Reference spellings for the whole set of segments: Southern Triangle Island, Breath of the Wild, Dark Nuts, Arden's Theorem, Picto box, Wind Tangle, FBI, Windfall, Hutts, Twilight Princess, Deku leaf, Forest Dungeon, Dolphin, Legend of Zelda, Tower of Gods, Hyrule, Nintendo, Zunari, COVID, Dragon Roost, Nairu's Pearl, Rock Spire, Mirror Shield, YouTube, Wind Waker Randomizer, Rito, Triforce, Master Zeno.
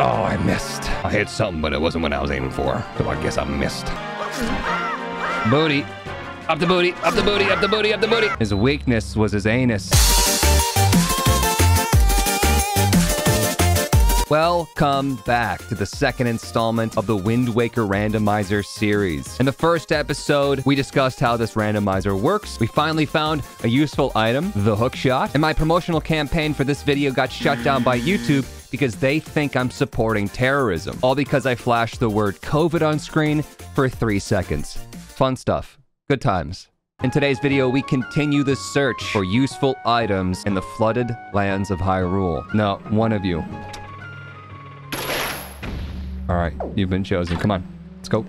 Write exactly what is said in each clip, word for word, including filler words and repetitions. Oh, I missed. I hit something, but it wasn't what I was aiming for. So I guess I missed. Booty. Up the booty, up the booty, up the booty, up the booty. His weakness was his anus. Welcome back to the second installment of the Wind Waker Randomizer series. In the first episode, we discussed how this randomizer works. We finally found a useful item, the hookshot. And my promotional campaign for this video got shut down by YouTube because they think I'm supporting terrorism. All because I flashed the word COVID on screen for three seconds. Fun stuff. Good times. In today's video, we continue the search for useful items in the flooded lands of Hyrule. No, one of you. All right, you've been chosen. Come on, let's go.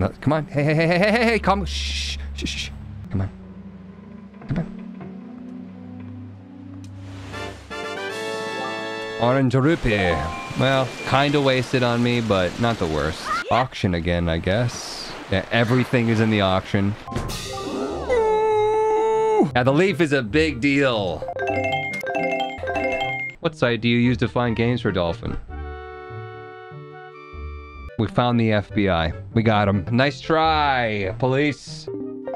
No, come on. Hey, hey, hey, hey, hey, hey, come. Shh, shh, shh. Come on. Come on. Orange rupee. Well, kind of wasted on me, but not the worst. Auction again, I guess. Yeah, everything is in the auction. Ooh. Now, the leaf is a big deal. What site do you use to find games for Dolphin? We found the F B I. We got him. Nice try, police.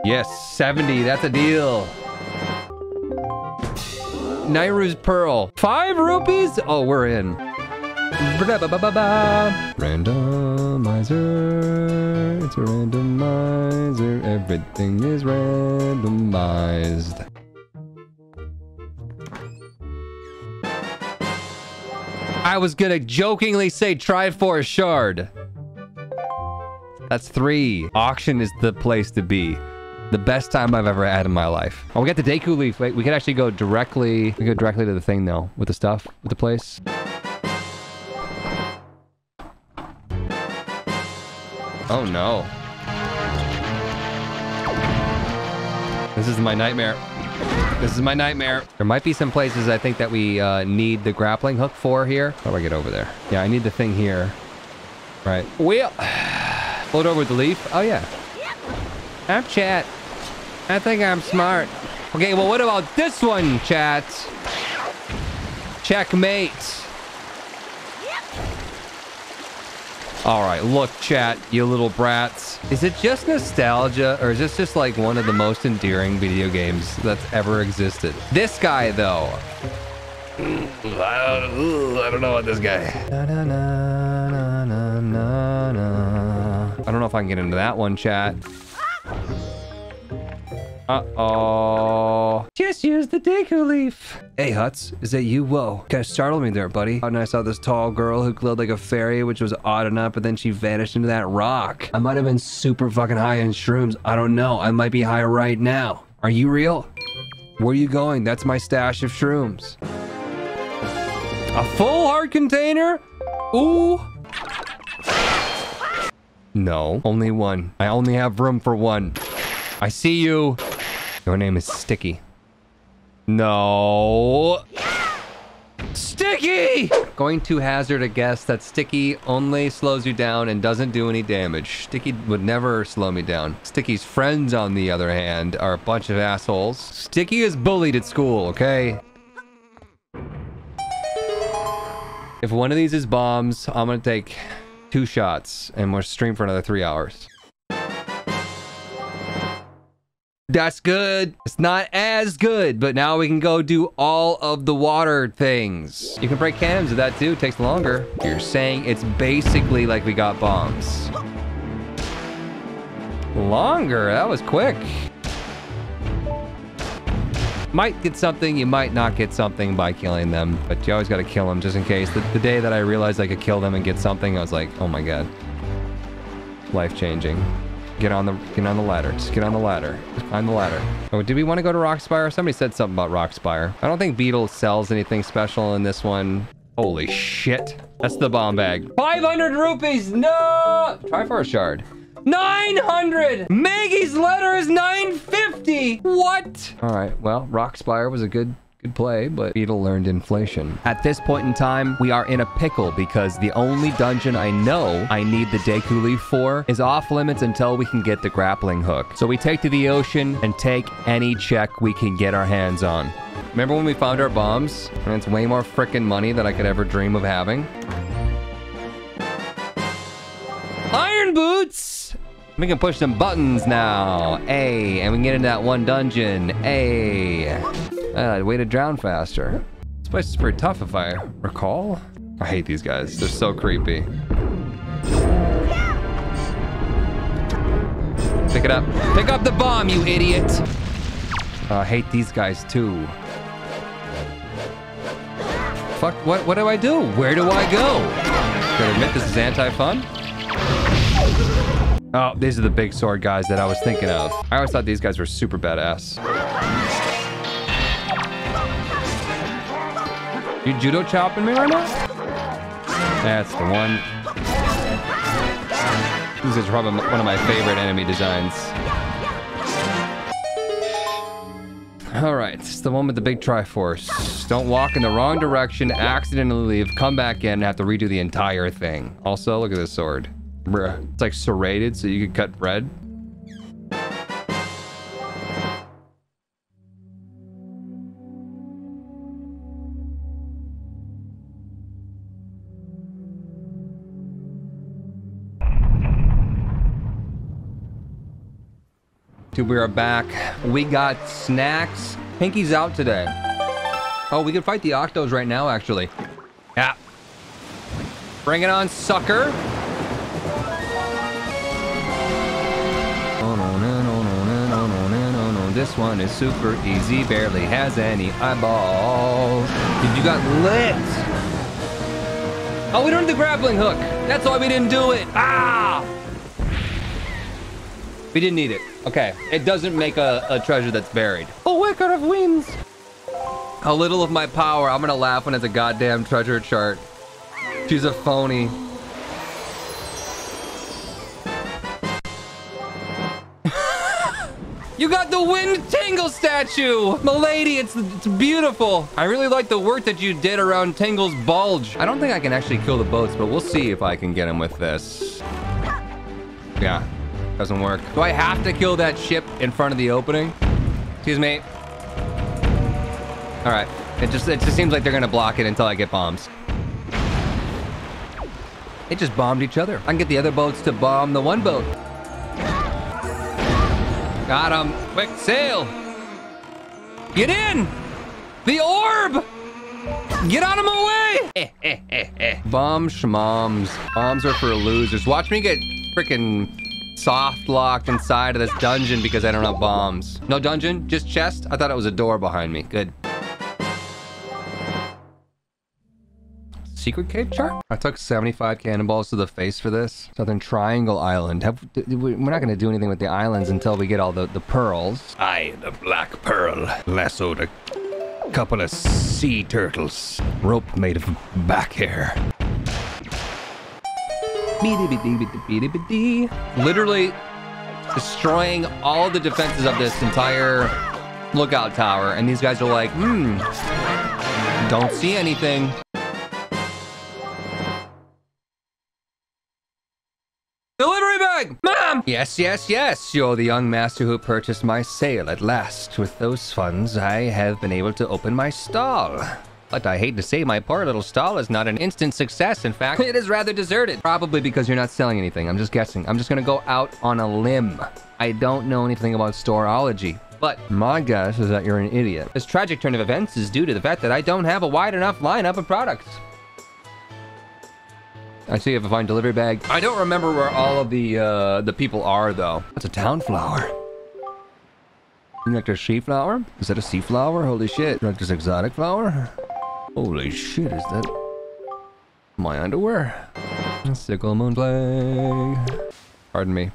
Yes, seventy. That's a deal. Nairu's Pearl. Five rupees? Oh, we're in. Randomizer. It's a randomizer. Everything is randomized. I was gonna jokingly say Triforce Shard. That's three. Auction is the place to be. The best time I've ever had in my life. Oh, we got the Deku leaf. Wait, we could actually go directly. We could go directly to the thing though, with the stuff, with the place. Oh no. This is my nightmare. This is my nightmare. There might be some places I think that we uh, need the grappling hook for here. How do I get over there? Yeah, I need the thing here. Right. Wheel. Float over the leaf. Oh, yeah. I'm chat. I think I'm smart. Okay, well, what about this one, chat? Checkmate. All right, look, chat, you little brats. Is it just nostalgia, or is this just like one of the most endearing video games that's ever existed? This guy, though. I don't, I don't know about this guy. Na, na, na, na, na, na. I don't know if I can get into that one, chat. Uh-oh. Just use the Deku leaf. Hey, Huts. Is that you? Whoa. Kind of startled me there, buddy. And I saw this tall girl who glowed like a fairy, which was odd enough, but then she vanished into that rock. I might have been super fucking high on shrooms. I don't know. I might be high right now. Are you real? Where are you going? That's my stash of shrooms. A full heart container? Ooh. No, only one. I only have room for one. I see you. Your name is Sticky. No. Sticky! Going to hazard a guess that Sticky only slows you down and doesn't do any damage. Sticky would never slow me down. Sticky's friends, on the other hand, are a bunch of assholes. Sticky is bullied at school, okay? If one of these is bombs, I'm gonna take two shots, and we'll stream for another three hours. That's good. It's not as good, but now we can go do all of the water things. You can break cannons with that too. It takes longer. You're saying it's basically like we got bombs. Longer. That was quick. Might get something, you might not get something by killing them, but you always gotta kill them just in case. The, the day that I realized I could kill them and get something, I was like, oh my god. Life-changing. Get on the get on the ladder. Just get on the ladder. Just climb the ladder. Oh, did we want to go to Rock Spire? Somebody said something about Rock Spire. I don't think Beetle sells anything special in this one. Holy shit. That's the bomb bag. five hundred rupees! No! Try for a shard. nine hundred! Maggie's letter is nine fifty! What? All right, well, Rock Spire was a good good play, but Beetle learned inflation. At this point in time, we are in a pickle because the only dungeon I know I need the Deku leaf for is off limits until we can get the grappling hook. So we take to the ocean and take any check we can get our hands on. Remember when we found our bombs? And it's way more frickin' money than I could ever dream of having. Iron Boots! We can push some buttons now. Hey, and we can get into that one dungeon. Hey. Uh, way to drown faster. This place is pretty tough if I recall. I hate these guys. They're so creepy. Pick it up. Pick up the bomb, you idiot! Uh, I hate these guys too. Fuck, what, what do I do? Where do I go? Gotta admit this is anti-fun. Oh, these are the big sword guys that I was thinking of. I always thought these guys were super badass. You judo chopping me right now? That's the one. This is probably one of my favorite enemy designs. All right, it's the one with the big Triforce. Don't walk in the wrong direction, accidentally leave, come back in, and have to redo the entire thing. Also, look at this sword. Bruh. It's like serrated so you could cut bread. Dude, we are back. We got snacks. Pinky's out today. Oh, we can fight the Octos right now, actually. Yeah. Bring it on, sucker. This one is super easy, barely has any eyeballs. Dude, you got lit. Oh, we don't have the grappling hook. That's why we didn't do it. Ah! We didn't need it. Okay, it doesn't make a, a treasure that's buried. Oh, Wicker of Winds. A little of my power. I'm gonna laugh when it's a goddamn treasure chart. She's a phony. You got the Wind Tangle statue! Milady, it's, it's beautiful. I really like the work that you did around Tangle's bulge. I don't think I can actually kill the boats, but we'll see if I can get him with this. Yeah, doesn't work. Do I have to kill that ship in front of the opening? Excuse me. All right, it just, it just seems like they're gonna block it until I get bombs. It just bombed each other. I can get the other boats to bomb the one boat. Got him. Quick sail. Get in. The orb. Get out of my way. Eh, eh, eh, eh. Bomb schmoms. Bombs are for losers. Watch me get freaking soft locked inside of this dungeon because I don't have bombs. No dungeon, just chest. I thought it was a door behind me. Good. Secret cave chart? I took seventy-five cannonballs to the face for this. Southern Triangle Island. Have, we're not going to do anything with the islands until we get all the, the pearls. I, the Black Pearl, lassoed a couple of sea turtles. Rope made of back hair. Literally destroying all the defenses of this entire lookout tower. And these guys are like, hmm, don't see anything. Mom! Yes, yes, yes. You're the young master who purchased my sail at last. With those funds, I have been able to open my stall. But I hate to say my poor little stall is not an instant success. In fact, it is rather deserted. Probably because you're not selling anything. I'm just guessing. I'm just going to go out on a limb. I don't know anything about storology. But my guess is that you're an idiot. This tragic turn of events is due to the fact that I don't have a wide enough lineup of products. I see you have a fine delivery bag. I don't remember where all of the uh, the people are though. That's a town flower. You like a she flower? Is that a sea flower? Holy shit. You like this exotic flower? Holy shit, is that my underwear? Sickle moon flag. Pardon me.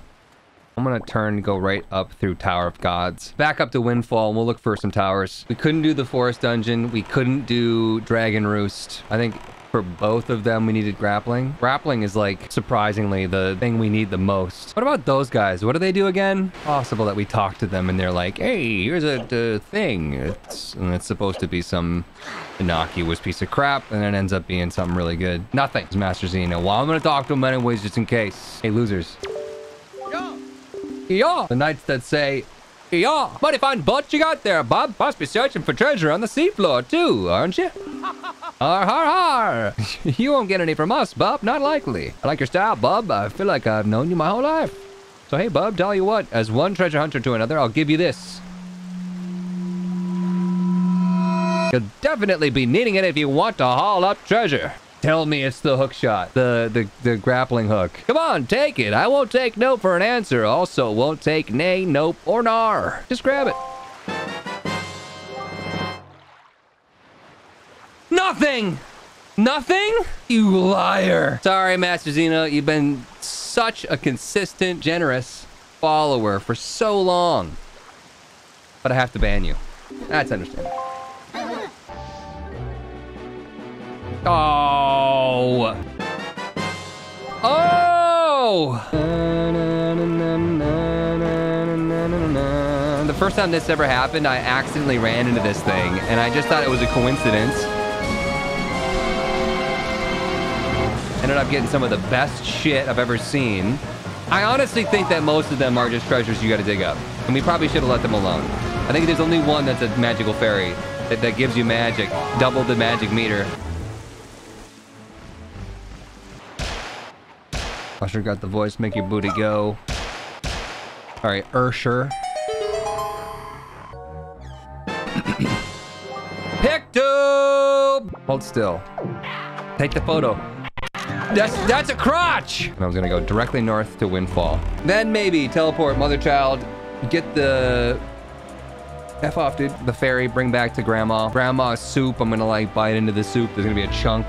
I'm gonna turn, go right up through Tower of Gods. Back up to Windfall and we'll look for some towers. We couldn't do the Forest Dungeon. We couldn't do Dragon Roost. I think for both of them, we needed grappling. Grappling is like, surprisingly, the thing we need the most. What about those guys? What do they do again? Possible that we talk to them and they're like, hey, here's a, a thing. It's, and it's supposed to be some innocuous piece of crap and it ends up being something really good. Nothing. It's Master Zeno. Well, I'm gonna talk to him anyways, just in case. Hey, losers. Yo! Yo! The knights that say, lucky y'all. Mighty fine bunch you got there, Bob. Must be searching for treasure on the seafloor, too, aren't you? Har har har! You won't get any from us, Bob. Not likely. I like your style, Bob. I feel like I've known you my whole life. So hey, Bob, tell you what, as one treasure hunter to another, I'll give you this. You'll definitely be needing it if you want to haul up treasure. Tell me it's the hook shot, the, the the grappling hook. Come on, take it. I won't take no for an answer. Also, won't take nay, nope, or nar. Just grab it. Nothing! Nothing? You liar. Sorry, Master Zeno. You've been such a consistent, generous follower for so long. But I have to ban you. That's understandable. Oh! Oh! The first time this ever happened, I accidentally ran into this thing, and I just thought it was a coincidence. Ended up getting some of the best shit I've ever seen. I honestly think that most of them are just treasures you gotta dig up, and we probably should have let them alone. I think there's only one that's a magical fairy that, that gives you magic, double the magic meter. Usher got the voice, make your booty go. All right, Ursher. PicTube! Hold still. Take the photo. That's, that's a crotch! And I was gonna go directly north to Windfall. Then maybe teleport Mother Child, get the... F off, dude. The fairy, bring back to Grandma. Grandma's soup, I'm gonna like bite into the soup. There's gonna be a chunk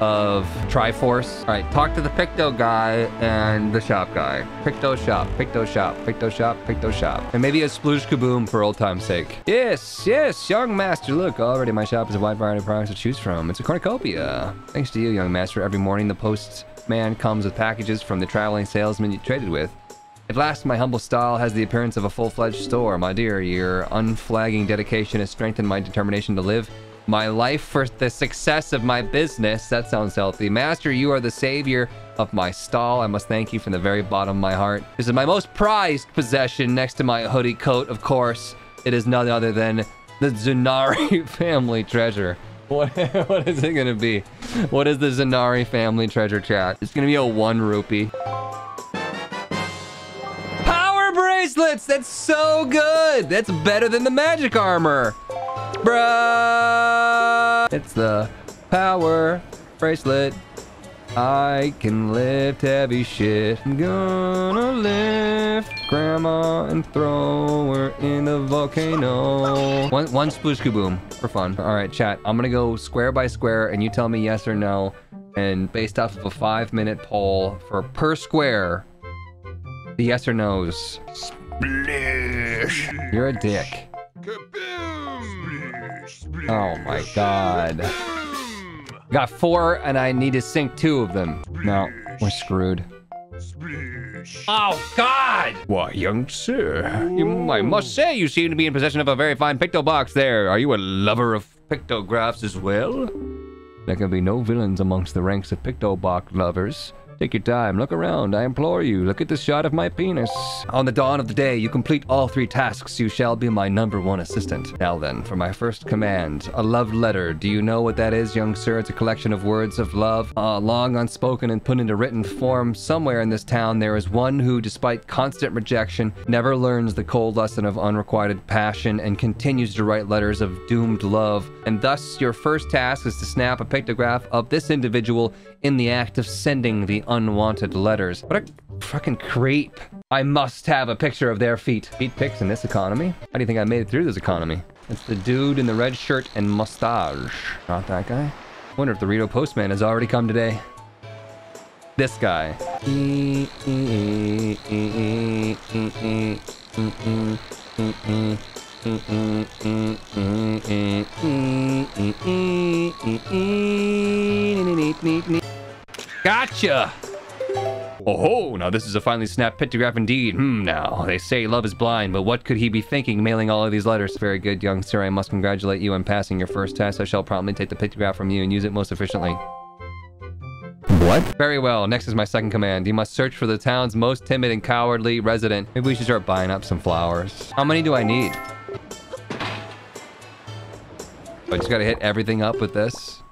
of Triforce. All right, talk to the Picto guy and the shop guy. Picto shop, Picto shop, Picto shop, Picto shop. And maybe a sploosh kaboom for old time's sake. Yes, yes, young master. Look, already my shop has a wide variety of products to choose from. It's a cornucopia. Thanks to you, young master. Every morning, the postman comes with packages from the traveling salesman you traded with. At last, my humble style has the appearance of a full-fledged store. My dear, your unflagging dedication has strengthened my determination to live my life for the success of my business. That sounds healthy. Master, you are the savior of my stall. I must thank you from the very bottom of my heart. This is my most prized possession next to my hoodie coat, of course. It is none other than the Zunari family treasure. What, what is it gonna be? What is the Zunari family treasure, chat? It's gonna be a one rupee. Power bracelets! That's so good! That's better than the magic armor! Bruh! It's the power bracelet. I can lift heavy shit. I'm gonna lift Grandma and throw her in the volcano. One, one sploosh kaboom for fun. All right, chat. I'm gonna go square by square, and you tell me yes or no. And based off of a five-minute poll for per square, the yes or no's. Splish. You're a dick. Oh my god. I got four and I need to sink two of them. No, we're screwed. Oh god! Why, young sir, you, I must say you seem to be in possession of a very fine picto box there. Are you a lover of pictographs as well? There can be no villains amongst the ranks of picto box lovers. Take your time, look around, I implore you. Look at this shot of my penis. On the dawn of the day, you complete all three tasks. You shall be my number one assistant. Now then, for my first command, a love letter. Do you know what that is, young sir? It's a collection of words of love, uh, long unspoken and put into written form. Somewhere in this town, there is one who, despite constant rejection, never learns the cold lesson of unrequited passion and continues to write letters of doomed love. And thus, your first task is to snap a pictograph of this individual in the act of sending the unwanted letters. What a fucking creep. I must have a picture of their feet. Feet pics in this economy? How do you think I made it through this economy? It's the dude in the red shirt and mustache. Not that guy. Wonder if the Rito postman has already come today. This guy. Gotcha! Oh ho, now this is a finely snapped pictograph indeed. Hmm, now, they say love is blind, but what could he be thinking mailing all of these letters? Very good, young sir. I must congratulate you on passing your first test. I shall promptly take the pictograph from you and use it most efficiently. What? Very well. Next is my second command. You must search for the town's most timid and cowardly resident. Maybe we should start buying up some flowers. How many do I need? I just gotta hit everything up with this.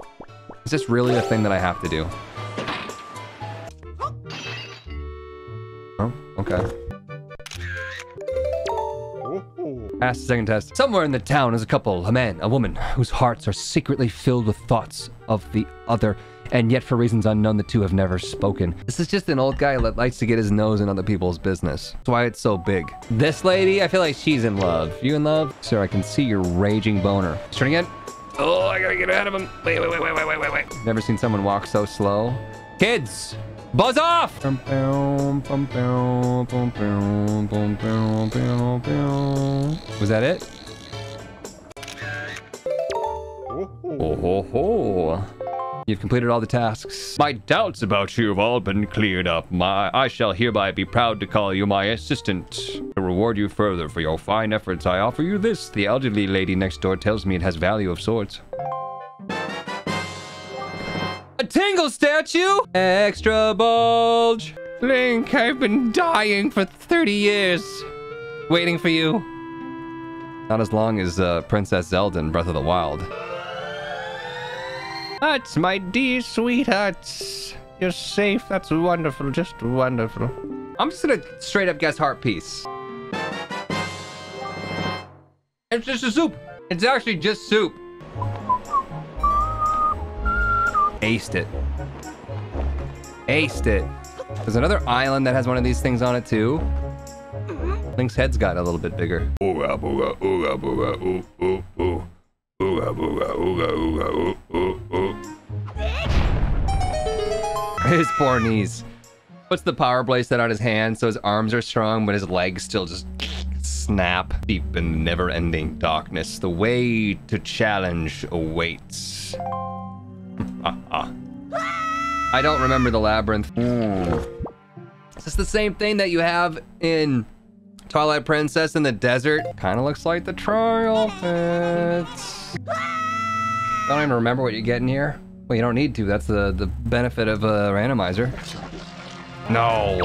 Is this really a thing that I have to do? Oh, okay. Pass the second test. Somewhere in the town is a couple, a man, a woman, whose hearts are secretly filled with thoughts of the other, and yet for reasons unknown, the two have never spoken. This is just an old guy that likes to get his nose in other people's business. That's why it's so big. This lady, I feel like she's in love. You in love? Sir, I can see your raging boner. Turn again. Oh, I gotta get out of him. Wait, wait, wait, wait, wait, wait, wait. Never seen someone walk so slow. Kids! Buzz off! Was that it? Oh, ho, ho. You've completed all the tasks. My doubts about you have all been cleared up. My, I shall hereby be proud to call you my assistant. To reward you further for your fine efforts, I offer you this. The elderly lady next door tells me it has value of sorts. A tingle statue? Extra bulge. Link, I've been dying for thirty years. Waiting for you. Not as long as uh, Princess Zelda in Breath of the Wild. Huts, my dear sweet Huts. You're safe. That's wonderful. Just wonderful. I'm just going to straight up guess heart piece. It's just a soup. It's actually just soup. Aced it. Aced it. There's another island that has one of these things on it too. Link's head's got a little bit bigger. His poor knees. Puts the power bracelet on his hand so his arms are strong, but his legs still just snap. Deep in the never-ending darkness, the way to challenge awaits. Uh, uh. I don't remember the labyrinth. Mm. Is this the same thing that you have in Twilight Princess in the desert? Kind of looks like the trial pits. I don't even remember what you get in here. Well, you don't need to. That's the, the benefit of a randomizer. No.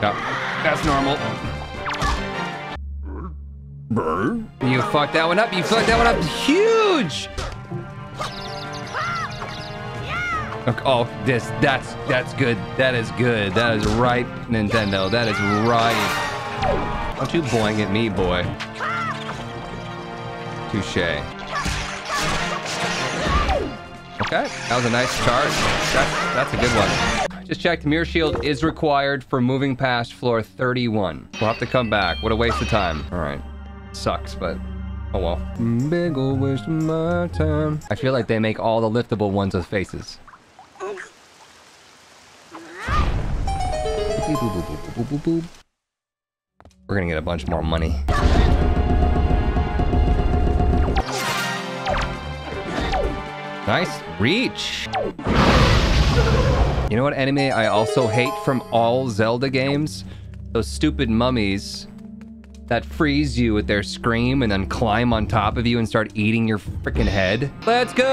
No. That's normal. You fucked that one up. You fucked that one up huge. Okay, oh, this, that's, that's good. That is good. That is right, Nintendo. That is right. Don't you boing at me, boy. Touche. Okay, that was a nice charge. That's, that's a good one. Just checked, Mirror Shield is required for moving past floor thirty-one. We'll have to come back. What a waste of time. All right. Sucks, but oh well. Big old waste of my time. I feel like they make all the liftable ones with faces. We're gonna get a bunch more money. Nice reach. You know what enemy I also hate from all Zelda games? Those stupid mummies that freeze you with their scream and then climb on top of you and start eating your freaking head. Let's go!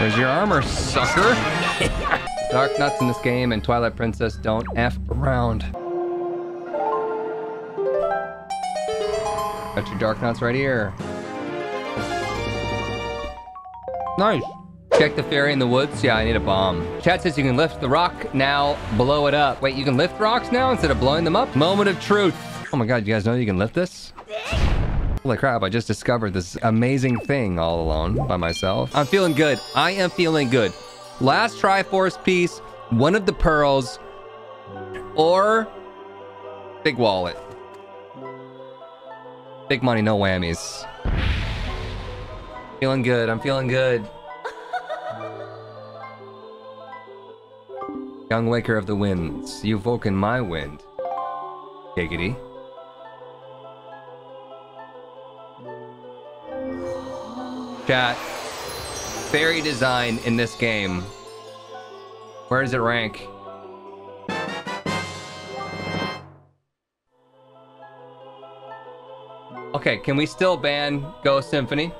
Where's your armor, sucker? Dark Nuts in this game and Twilight Princess don't F around. Got your Dark Nuts right here. Nice. Check the fairy in the woods. Yeah, I need a bomb. Chat says you can lift the rock now, blow it up. Wait, you can lift rocks now instead of blowing them up? Moment of truth. Oh my God, you guys know you can lift this? Holy crap, I just discovered this amazing thing all alone by myself. I'm feeling good. I am feeling good. Last Triforce piece, one of the pearls, or big wallet. Big money, no whammies. Feeling good, I'm feeling good. Young Waker of the Winds, you've woken my wind. Giggity. Chat. Fairy design in this game. Where does it rank? Okay, can we still ban Ghost Symphony?